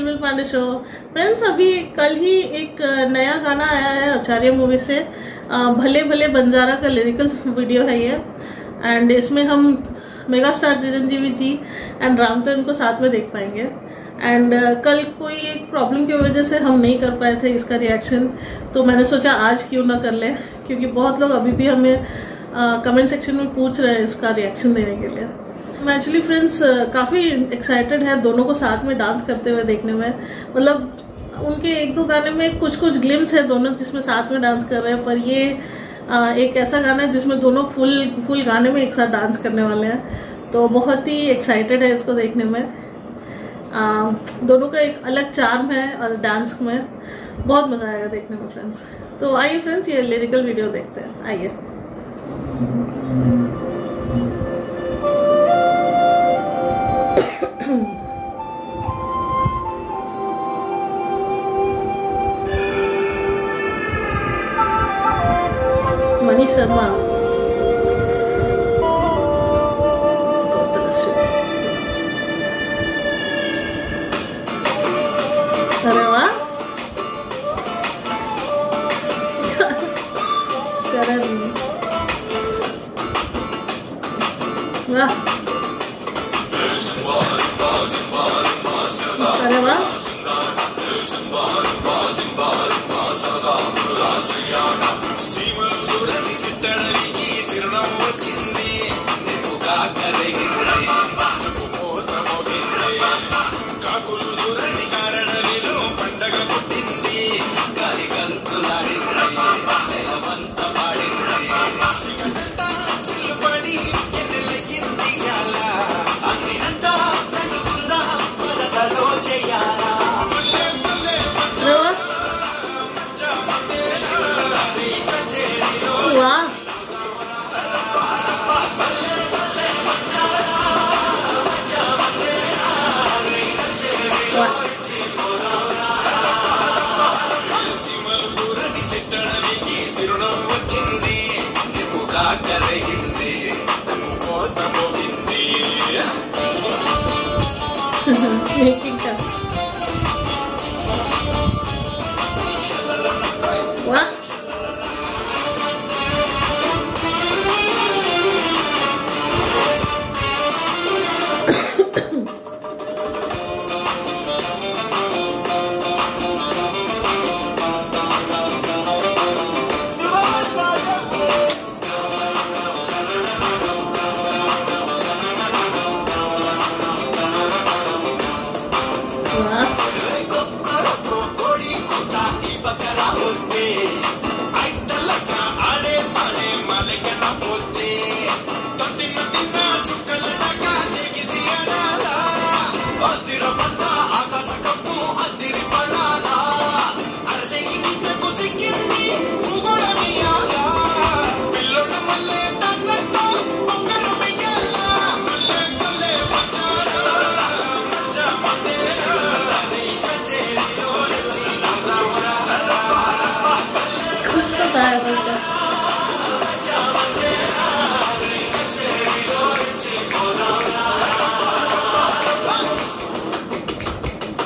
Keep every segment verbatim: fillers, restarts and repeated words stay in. किल bill Pandey show. Friends, अभी कल ही एक नया गाना आया है आचार्य मूवी से, भले भले बंजारा का लिरिकल वीडियो है ये, एंड इसमें हम mega star Chiranjeevi ji and Ramcharan को साथ में देख पाएंगे। एंड कल कोई एक प्रॉब्लम की वजह से हम नहीं कर पाए थे इसका रिएक्शन, तो मैंने सोचा आज क्यों ना कर लें, क्योंकि बहुत लोग अभी भी हमें कमेंट सेक्शन में पूछ रहे हैं इसका रिएक्शन देने के लिए। मैं एक्चुअली फ्रेंड्स काफ़ी एक्साइटेड है दोनों को साथ में डांस करते हुए देखने में। मतलब उनके एक दो गाने में कुछ कुछ ग्लिम्स है दोनों जिसमें साथ में डांस कर रहे हैं, पर ये आ, एक ऐसा गाना है जिसमें दोनों फुल फुल गाने में एक साथ डांस करने वाले हैं, तो बहुत ही एक्साइटेड है इसको देखने में। आ, दोनों का एक अलग चार्म है और डांस में बहुत मज़ा आएगा देखने में फ्रेंड्स। तो आइए फ्रेंड्स, ये लिरिकल वीडियो देखते हैं, आइए। मनी शर्मा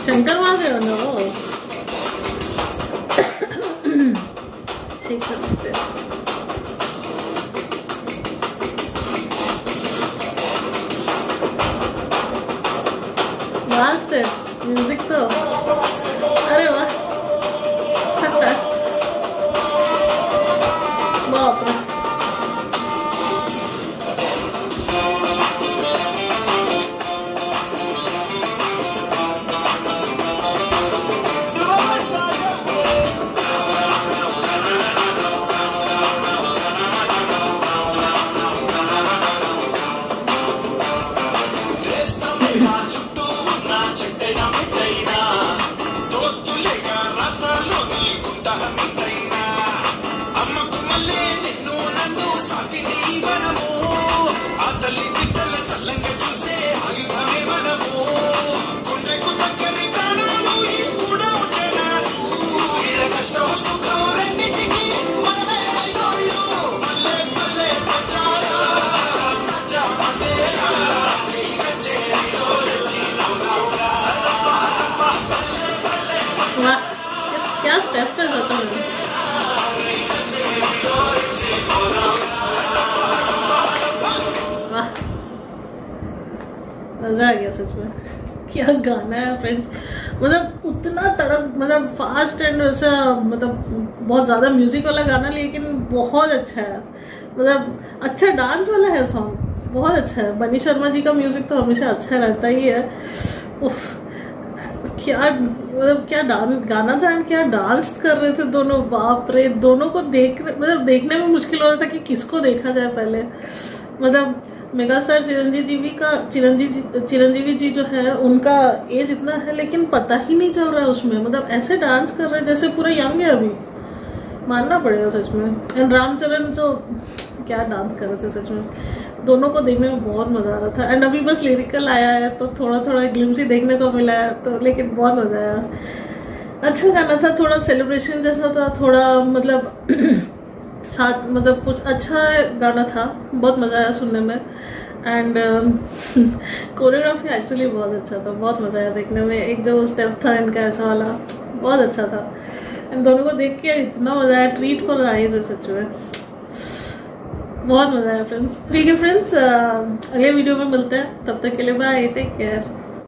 शंकर वाले हो ना वो डांस थे म्यूजिक तो, अरे वाह बाप। मजा आ गया सच में, क्या गाना है फ्रेंड्स। मतलब उतना तड़क मतलब फास्ट एंड वैसा मतलब बहुत ज़्यादा म्यूजिक वाला गाना, लेकिन बहुत अच्छा है। मतलब अच्छा डांस वाला है सॉन्ग, बहुत अच्छा है। मनी शर्मा जी का म्यूजिक तो हमेशा अच्छा रहता ही है। उफ, क्या मतलब क्या डांस गाना था एंड क्या डांस कर रहे थे दोनों। बाप रे, दोनों को देखने मतलब देखने में मुश्किल हो रहा था कि किसको देखा जाए पहले। मतलब मेगा स्टार चिरंजीवी का चिरंजीवी चिरंजीवी जी जो है उनका एज इतना है लेकिन पता ही नहीं चल रहा है उसमें। मतलब ऐसे डांस कर रहे हैं जैसे पूरा यंग है अभी, मानना पड़ेगा सच में। एंड रामचरण जो क्या डांस कर रहे थे सच में, दोनों को देखने में बहुत मजा आ रहा था। एंड अभी बस लिरिकल आया है तो थोड़ा थोड़ा ग्लिम्स ही देखने को मिला है, तो लेकिन बहुत मजा आया। अच्छा गाना था, थोड़ा सेलिब्रेशन जैसा था, थोड़ा मतलब साथ मतलब कुछ अच्छा गाना था, बहुत मज़ा आया सुनने में। एंड कोरियोग्राफी एक्चुअली बहुत अच्छा था, बहुत मज़ा आया देखने में। एक जो स्टेप था इनका ऐसा वाला बहुत अच्छा था। एंड दोनों को देख के इतना मज़ा आया, ट्रीट फॉर आइज है सच में, बहुत मज़ा आया फ्रेंड्स। ठीक है फ्रेंड्स, अगले वीडियो में मिलते हैं, तब तक के लिए बाय, टेक केयर।